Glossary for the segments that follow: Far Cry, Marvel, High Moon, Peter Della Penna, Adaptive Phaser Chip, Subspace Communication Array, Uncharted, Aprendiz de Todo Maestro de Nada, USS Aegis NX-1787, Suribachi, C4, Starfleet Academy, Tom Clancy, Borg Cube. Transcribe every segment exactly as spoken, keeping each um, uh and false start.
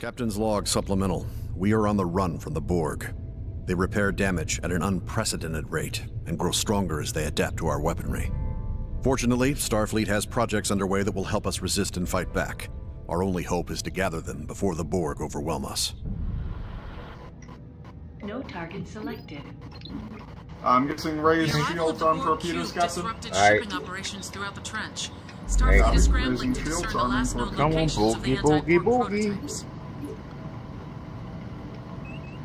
Captain's log supplemental. We are on the run from the Borg. They repair damage at an unprecedented rate and grow stronger as they adapt to our weaponry. Fortunately, Starfleet has projects underway that will help us resist and fight back. Our only hope is to gather them before the Borg overwhelm us. No target selected. I'm guessing Ray's shields on torpedoes, Captain. Alright. Operations throughout the trench. Starfleet is scrambling to discern the last known locations of the anti-Borg prototypes.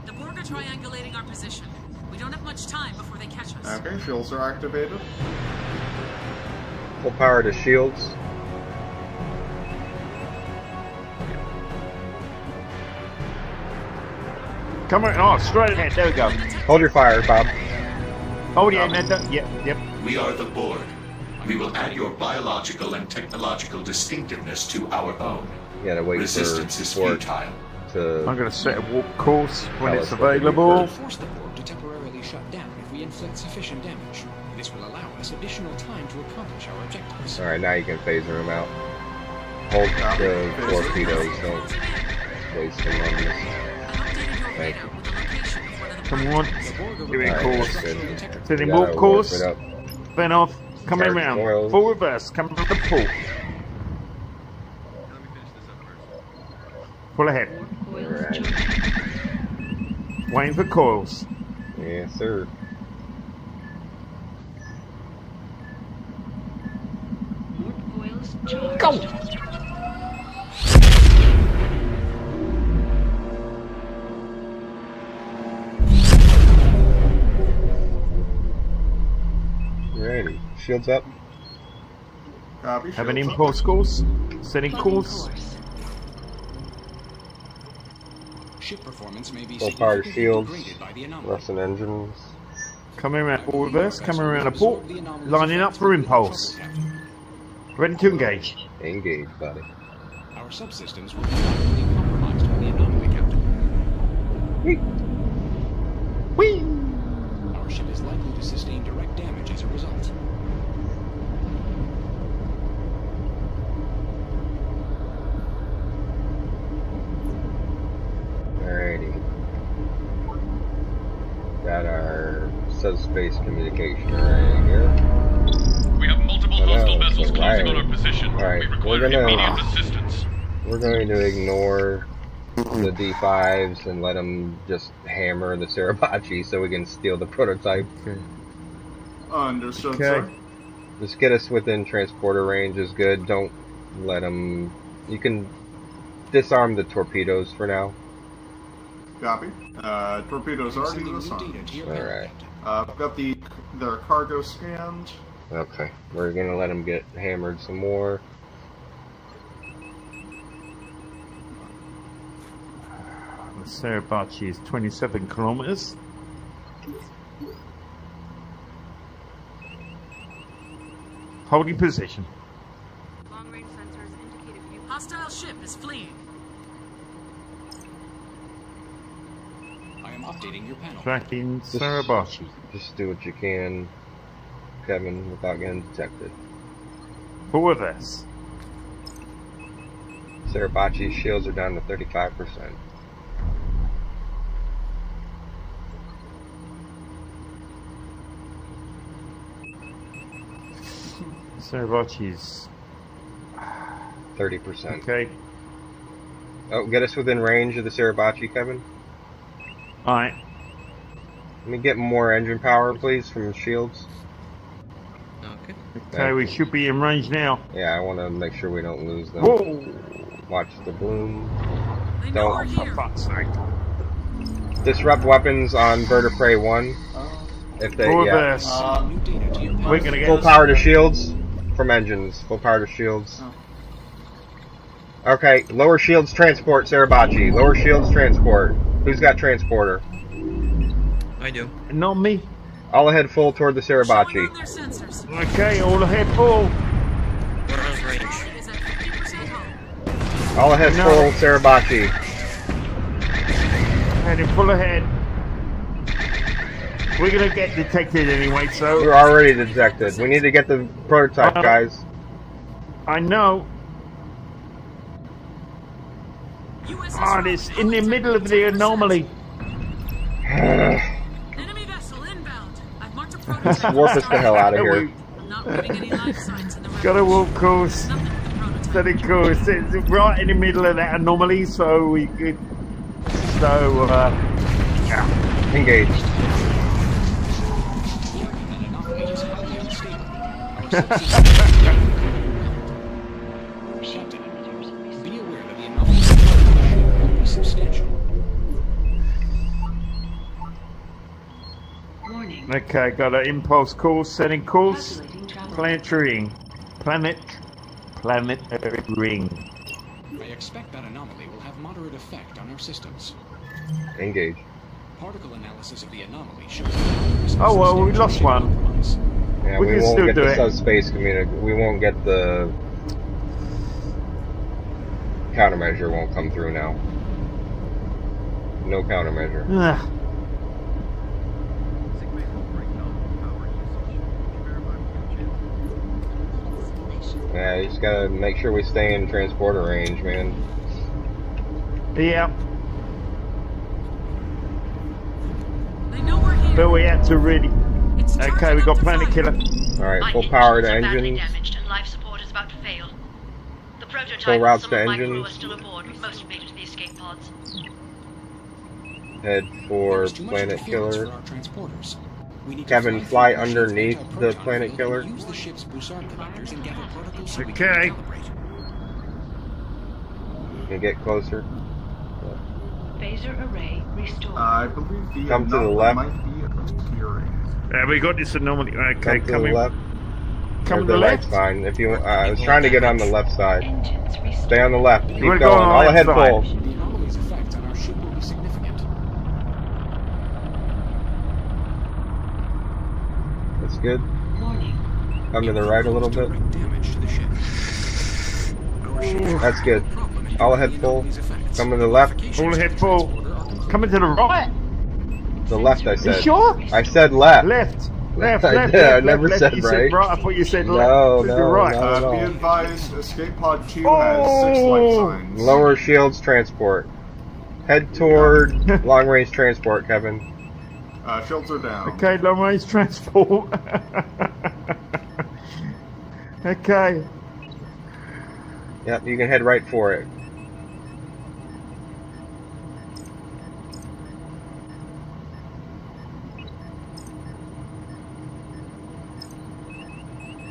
The Borg are triangulating our position. We don't have much time before they catch us. Okay, shields are activated. Full power to shields. Come on, oh, straight ahead, there we go. Hold your fire, Bob. Oh yeah, Menta, yep, yep. We are the Borg. We will add your biological and technological distinctiveness to our own. Yeah, to wait Resistance for is futile. To I'm going to set a warp course when it's available. Force the Borg to temporarily shut down if we inflict sufficient damage. This will allow us additional time to accomplish our objectives. Alright, now you can phaser him out. Hold the torpedoes, don't waste them on this. Thank you. Come on. Give me a course. Sending more course. Then off. Coming around. Oils. Full reverse. Coming from the pool. Pull ahead. Right. Waiting for coils. Yes, sir. Go! Shields up. Copy, Have shields an impulse up. course. Setting course. course. Ship performance may be power shields. Russian engines. Coming around all reverse. Coming around a port. Lining up for impulse. Ready to engage. Engage, buddy. Our subsystems will be compromised by the anomaly, Captain. Whee! Whee! Our ship is likely to sustain direct damage as a result. Got our subspace communication right here. We have multiple oh, hostile no, vessels closing on our position. All right. We require immediate assistance. We're going to ignore the D fives and let them just hammer the Suribachi so we can steal the prototype. Okay. Understood, sir. Just get us within transporter range is good. Don't let them... You can disarm the torpedoes for now. Copy. Uh, torpedoes are disarmed. Alright. Uh, I've got the their cargo scanned. Okay. We're gonna let them get hammered some more. The Suribachi is twenty-seven kilometers. Holding position. Long-range sensors indicate a few hostile ship is fleeing. Updating your panel. Tracking Suribachi. Just do what you can, Kevin, without getting detected. Who are this? Suribachi's shields are down to thirty-five percent. Suribachi's thirty percent. Okay. Oh, get us within range of the Suribachi, Kevin. Alright. Let me get more engine power, please, from shields. Okay. Okay, we should be in range now. Yeah, I want to make sure we don't lose them. Whoa! Watch the bloom. They don't. For fuck's sake. Disrupt weapons on Bird of Prey one. Uh, if they, yeah. Uh, We're gonna get full power to shields from engines. Full power to shields. Oh. Okay, lower shields transport, Suribachi. Lower shields transport. Who's got transporter? I do. Not me. All ahead full toward the Suribachi. Okay, all ahead full. We're out of range. All ahead no. full, Suribachi. Heading full ahead. We're gonna get detected anyway, so... We're already detected. We need to get the prototype, uh, guys. I know. Oh, it's in the middle of the anomaly. Enemy vessel inbound. I've marked a prototype. Let's warp us the hell out of here. I'm not putting any life signs in the record. Gotta walk course. Steady course. It's right in the middle of that anomaly, so we could. So, uh. Yeah. Engaged. Be aware that the anomaly will be substantial. Okay, got an impulse course, setting course, planetary ring, planet, planetary ring. I expect that anomaly will have moderate effect on our systems. Engage. Particle analysis of the anomaly shows. Oh well, we lost one. Yeah, we, we can won't still get do the it. Subspace communic. We won't get the countermeasure. Won't come through now. No countermeasure. Ugh. Yeah, you just gotta make sure we stay in transporter range, man. Yeah. They know we're here. But we had to really. Okay, we got planet killer. Alright, full power to engine. Life support is about to fail. The prototype full routes to engine. Head for planet killer. Kevin, fly underneath the planet killer. Okay. Can get closer. Phaser array restored. I believe the come to the left. Yeah, we got this anomaly. Okay, come, come to the left. Come to the left. Fine. If you, uh, I was trying to get on the left side. Stay on the left. Keep going. All ahead full. Good. Come to the right a little bit. That's good. All ahead full. Come to the left. All ahead full. Coming to the right. The left, I said. You sure? I said left. Left. Left. I left, did. Left, I never left, said, right. Said right. I thought you said left. No, no, no, right. no, no. Uh, be advised, escape pod two oh. has six life signs. Lower shields transport. Head toward long range transport, Kevin. Uh, shields are down. Okay, long range transport. Okay. Yep, you can head right for it.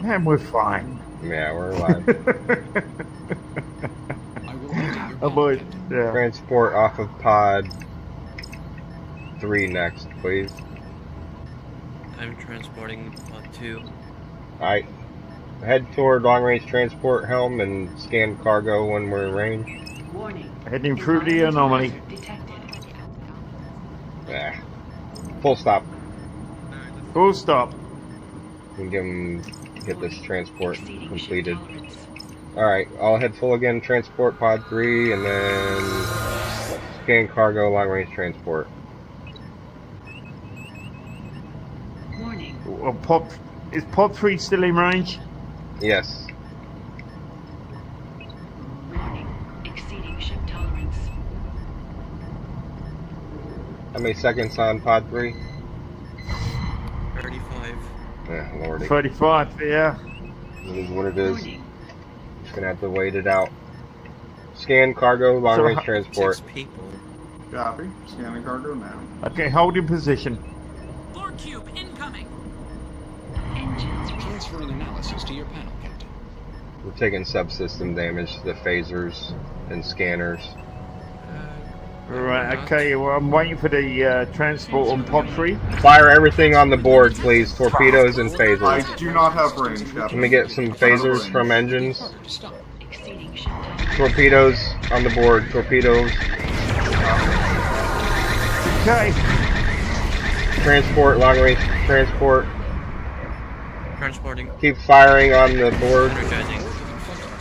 Man, we're fine. Yeah, we're alive. Avoid yeah. Transport off of pod. Three next, please. I'm transporting pod two. Alright. Head toward long range transport helm and scan cargo when we're in range. Warning. Heading through the anomaly. Yeah. Full stop. Full stop. We can give him, get this transport completed. Alright, I'll head full again, transport pod three, and then scan cargo, long range transport. Or pod, is pod three still in range? Yes. Exceeding ship tolerance. How many seconds on pod three? Thirty-five. Yeah, lordy. Thirty-five. Yeah. It is what it is. Just gonna have to wait it out. Scan cargo, long range transport. Six people. Copy. Scanning cargo now. Okay, holding position. Borg cube incoming. Transferring analysis to your panel, Captain. We're taking subsystem damage to the phasers and scanners. Uh, right, okay, well, I'm waiting for the uh, transport on pod three. Fire everything on the board, please. Torpedoes and phasers. I do not have range, Captain. Can we get some phasers from engines? Torpedoes on the board. Torpedoes. Okay. Transport, long range transport. Transporting. Keep firing on the board.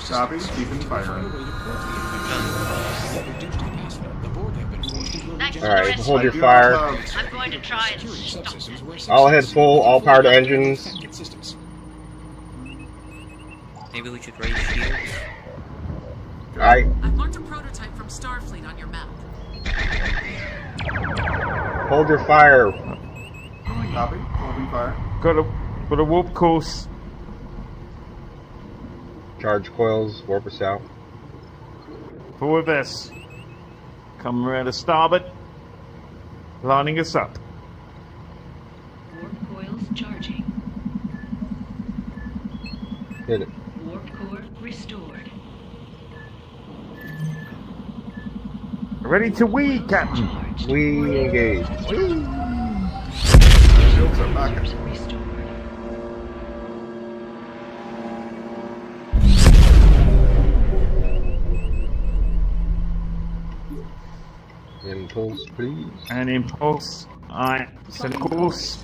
Copy. Keep firing. Alright, hold your fire. I'm going to try and stop it. All ahead full, all powered engines. Maybe we should raise shields. I... I've marked a prototype from Starfleet on your map. Hold your fire. Copy. Holding fire. Got a, got a warp course. Charge coils, warp us out. Forward this. Come around to starboard. Lining us up. Warp coils charging. Hit it. Warp core restored. Ready to wee, Captain. Wee engage. Wee. Shields are back. Impulse, please. An impulse. I set a course.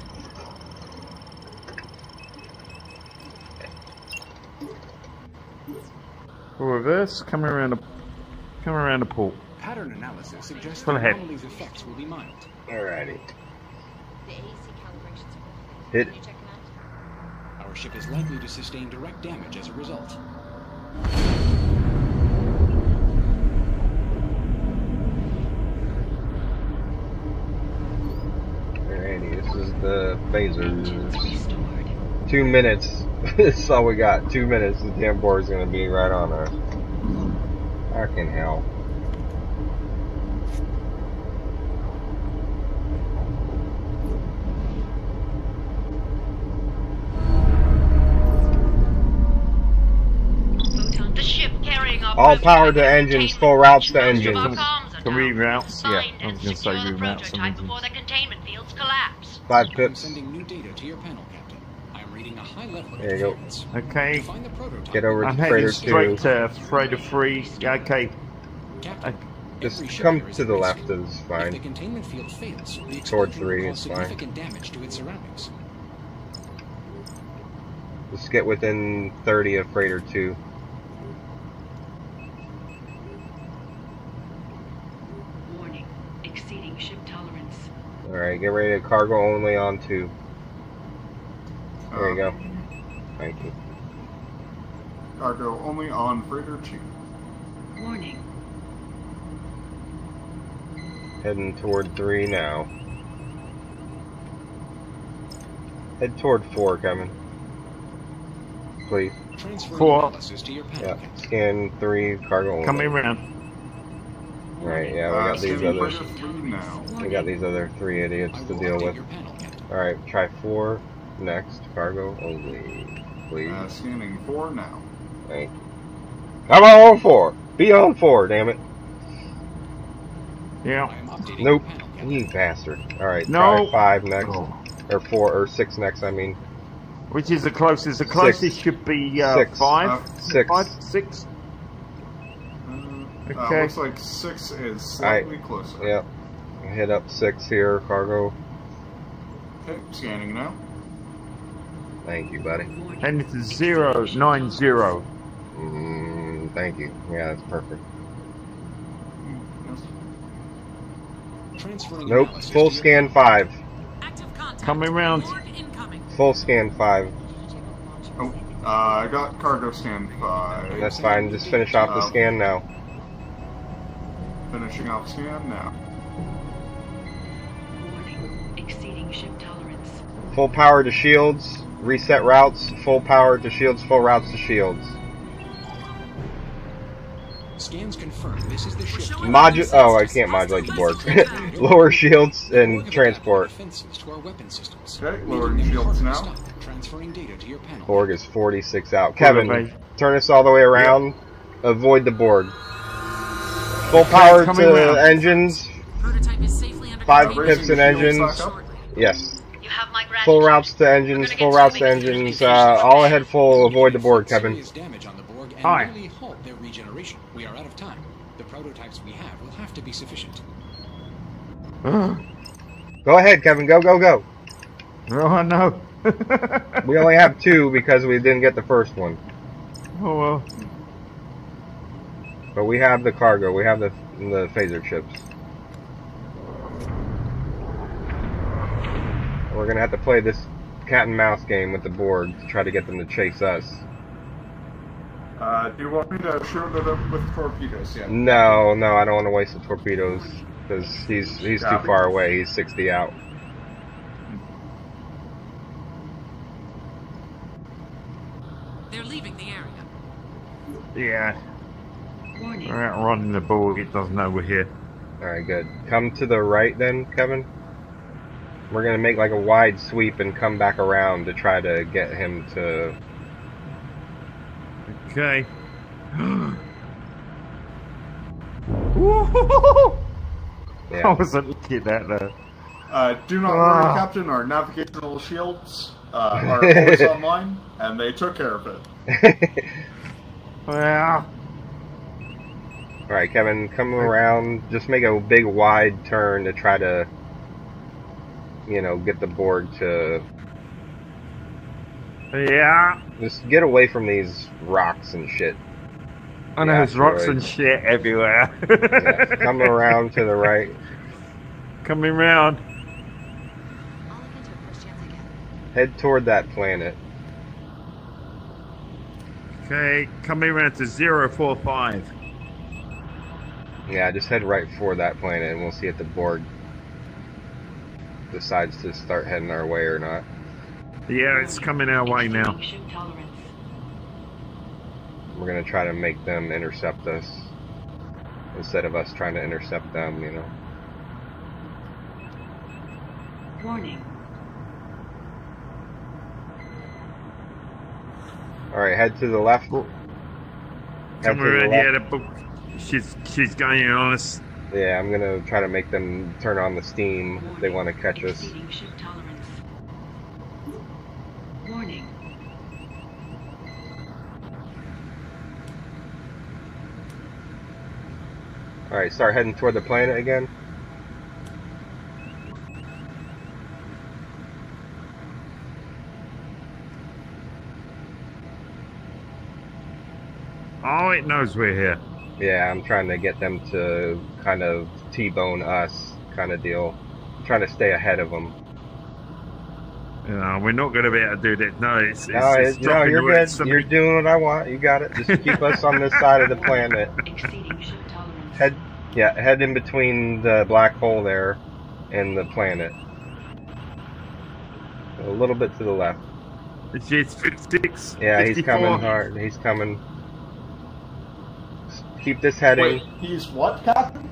Reverse. Come around a. Come around a port. Pattern analysis suggests that anomaly's effects will be mild. Alrighty. The A D C calibrations are hit. Our ship is likely to sustain direct damage as a result. Alrighty, this is the phasers. Two minutes. This is all we got. Two minutes. The damn board is going to be right on us. Fucking hell. All power to engines, full routes to engines. Can we routes? Yeah, I was going to say reroutes some engines. Five pips. There you go. Okay. Get over to freighter two. I'm heading straight to freighter three. Okay. I, Just come to the left, it's fine. Toward three, it's fine. Just get within thirty of freighter two. Alright, get ready to cargo only on two. There you go. Thank you. Cargo only on freighter two. Warning. Heading toward three now. Head toward four, Kevin. Please. Four. Yeah, scan three, cargo only. Coming around. Alright, yeah, we got uh, these other, we got these other three idiots to deal with. Alright, try four next, cargo only, please. Uh, scanning four now. Thank you. I'm on four! Be on four, damn it! Yeah. Nope, you bastard. Alright, no. Try five next, oh. or four, or six next, I mean. Which is the closest? The closest six. should be uh, six. five? Uh, six. Five, six? Okay. Uh, looks like six is slightly right. closer. Yep. Yeah. Hit up six here, cargo. Okay, scanning now. Thank you, buddy. And it's zero nine zero. Mm, thank you. Yeah, that's perfect. Transferring nope. Full scan five. Active contact. Coming round. Full scan five. Oh, uh, I got cargo scan five. That's fine. Just finish off the scan now. Finishing off scan now. Warning, exceeding ship tolerance. Full power to shields. Reset routes. Full power to shields. Full routes to shields. Scans confirm. This is the ship. Modu oh, I can't modulate the board. Lower shields and transport. Okay, lowering shields now. Borg is forty-six out. Kevin, turn us all the way around. Yeah. Avoid the Borg. Full power yeah, to around. engines. Prototype is safely under Five pips in engines. Yes. You have my full routes to engines. Full routes to engines. Uh, all ahead full. Avoid the Borg, Kevin. Hi. We are out of time. The prototypes we have will have to be sufficient. Go ahead, Kevin. Go, go, go. Oh no. We only have two because we didn't get the first one. Oh well. But we have the cargo, we have the, the phaser chips. We're going to have to play this cat and mouse game with the Borg to try to get them to chase us. Uh, do you want me to shoot it up with torpedoes yet? No, no, I don't want to waste the torpedoes, because he's, he's too far away. He's sixty out. They're leaving the area. Yeah. Warning. We're not running the board. It doesn't know we're here. Alright, good. Come to the right then, Kevin. We're going to make like a wide sweep and come back around to try to get him to... Okay. Yeah. I wasn't looking at that though. Uh, do not worry, ah. Captain. Our navigational shields uh, are always online, and they took care of it. Yeah. All right, Kevin, come around. Just make a big wide turn to try to, you know, get the Borg to. Yeah. Just get away from these rocks and shit. I know, yeah, there's rocks and shit everywhere. Yeah, come around to the right. Coming round. Head toward that planet. Okay, coming around to zero four five. Yeah, just head right for that planet and we'll see if the Borg decides to start heading our way or not. Yeah, it's coming our way now. We're going to try to make them intercept us instead of us trying to intercept them, you know. Warning. Alright, head to the left. Head Come around here, the book. She's, she's going on us. Yeah, I'm going to try to make them turn on the steam. Warning. They want to catch us. Warning. Alright, start heading toward the planet again. Oh, it knows we're here. Yeah, I'm trying to get them to kind of T-bone us kind of deal. I'm trying to stay ahead of them. No, we're not going to be able to do that. No, it's, it's, no, it's, it's no, you're good. Something. You're doing what I want. You got it. Just keep us on this side of the planet. Head, yeah, head in between the black hole there and the planet. A little bit to the left. It's fifty-six. Yeah, fifty-four. He's coming hard. He's coming. Just keep this heading. Wait, he's what, Captain?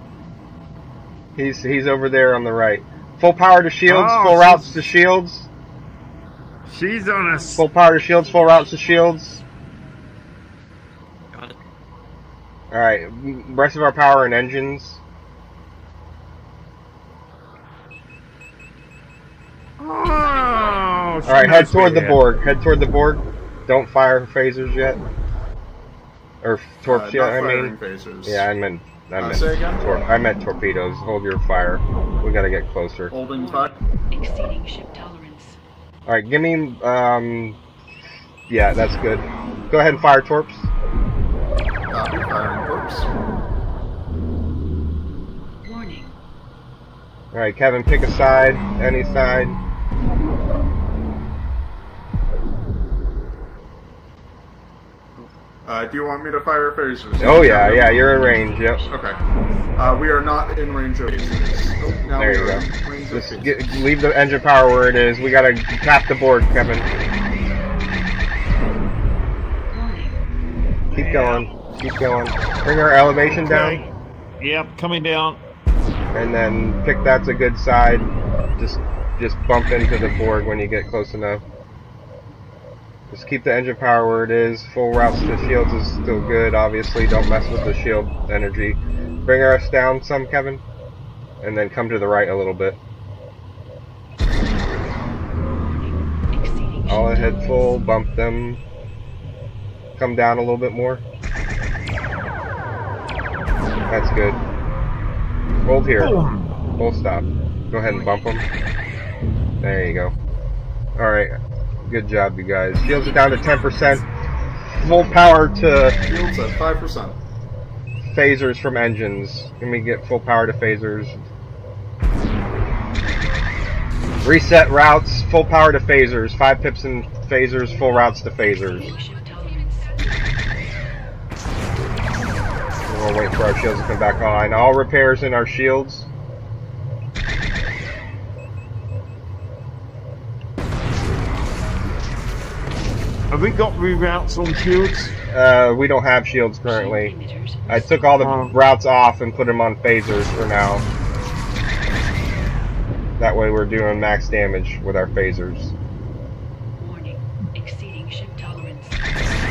He's he's over there on the right. Full power to shields. Oh, full geez. Routes to shields. She's on us. Full power to shields, full routes to shields. Got it. Alright, rest of our power and engines. Oh! Alright, head toward the Borg. Head toward the Borg. Don't fire phasers yet. Or torps uh, yet, I mean. Phasers. Yeah, I meant, I, uh, meant tor I meant torpedoes. Hold your fire. We gotta get closer. Holding fire. Exceeding ship tolerance. All right, give me, um, yeah, that's good. Go ahead and fire torps. Copy, firing torps. Warning. All right, Kevin, pick a side, any side. Uh, do you want me to fire phasers? Oh yeah, yeah, you're in range, yep. Okay. Uh, we are not in range of phasers. Oh, now there you go. Just get, leave the engine power where it is. We gotta tap the board, Kevin. Keep going. Keep going. Bring our elevation okay. down. Yep, coming down. And then pick that's a good side. Just, just bump into the board when you get close enough. Just keep the engine power where it is. Full routes to shields is still good, obviously. Don't mess with the shield energy. Bring us down some, Kevin. And then come to the right a little bit. All ahead full. Bump them. Come down a little bit more. That's good. Hold here. Full stop. Go ahead and bump them. There you go. Alright. Good job, you guys. Shields are down to ten percent. Full power to... Shields at five percent. Phasers from engines. Can we get full power to phasers? Reset routes. Full power to phasers. Five pips in phasers. Full routes to phasers. And we'll wait for our shields to come back on. All repairs in our shields. Have we got reroutes on shields? Uh, we don't have shields currently. I took all the oh. routes off and put them on phasers for now. That way we're doing max damage with our phasers. Warning, exceeding ship tolerance. Damaged.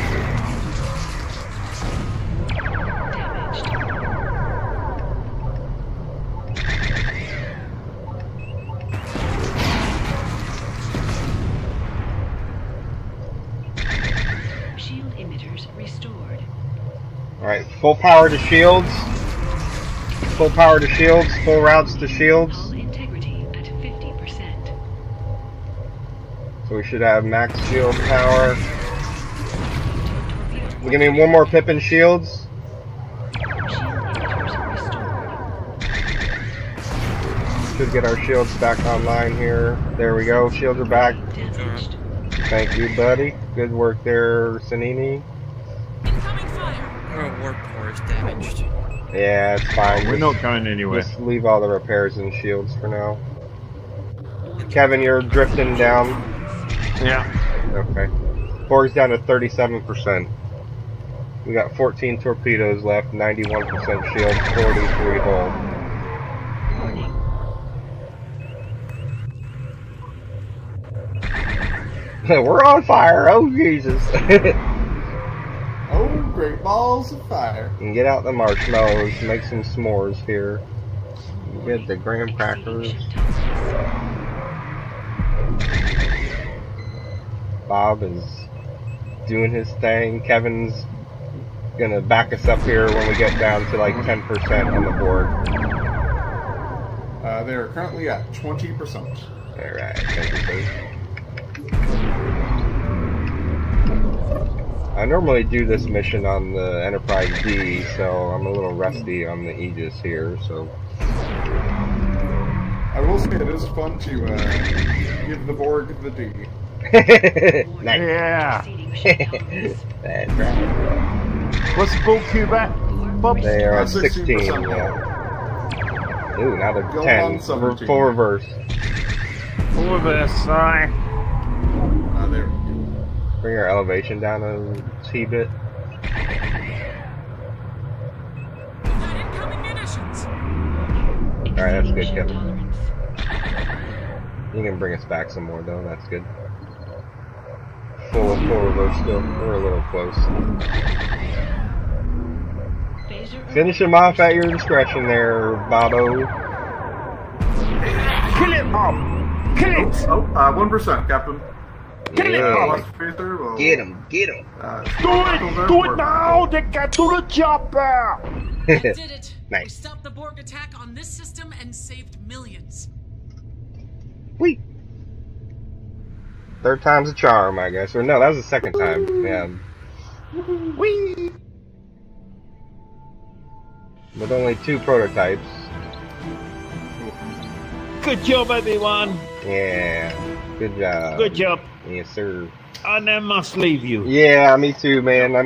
Shield emitters restored. Alright, full power to shields. Full power to shields, full routes to shields. So we should have max shield power. We're gonna need one more Pippin shields. Should get our shields back online here. There we go, shields are back. Thank you, buddy. Good work there, Sanini. Our warp core is damaged. Yeah, it's fine. We're not going anywhere. Just leave all the repairs and shields for now. Kevin, you're drifting down. Yeah. Okay. Borg's down to thirty-seven percent. We got fourteen torpedoes left, ninety-one percent shield, forty-three hull. We're on fire! Oh, Jesus! Oh, great balls of fire. And get out the marshmallows, make some s'mores here. Get the graham crackers. Bob is doing his thing. Kevin's gonna back us up here when we get down to like ten percent on the board. Uh, they're currently at twenty percent. Alright, I normally do this mission on the Enterprise D, so I'm a little rusty on the Aegis here, so... I will say it is fun to uh, give the Borg the D. Nice. Yeah. That's right. What's the Borg Cube at? Bob? They are at sixteen. Yeah. Ooh, now they're ten. Full reverse. Full reverse. Sorry. Oh, there we go. Bring our elevation down a tee bit. All right, that's good, Kevin. You can bring us back some more though. That's good. Full full reverse still. We're a little close. Finish him off at your discretion there, Bobbo. Kill it, Bob! Kill it! Oh, oh uh, one percent, Captain. Kill yeah. it, Bob! Get him, get him. Uh, do it! Do it now! They got to the chopper! I did it. Nice. We stopped the Borg attack on this system and saved millions. Wait. Third time's a charm, I guess. Or no, that was the second time. Yeah. Whee! With only two prototypes. Good job, everyone. Yeah. Good job. Good job. Yes, sir. I now must leave you. Yeah, me too, man. I'm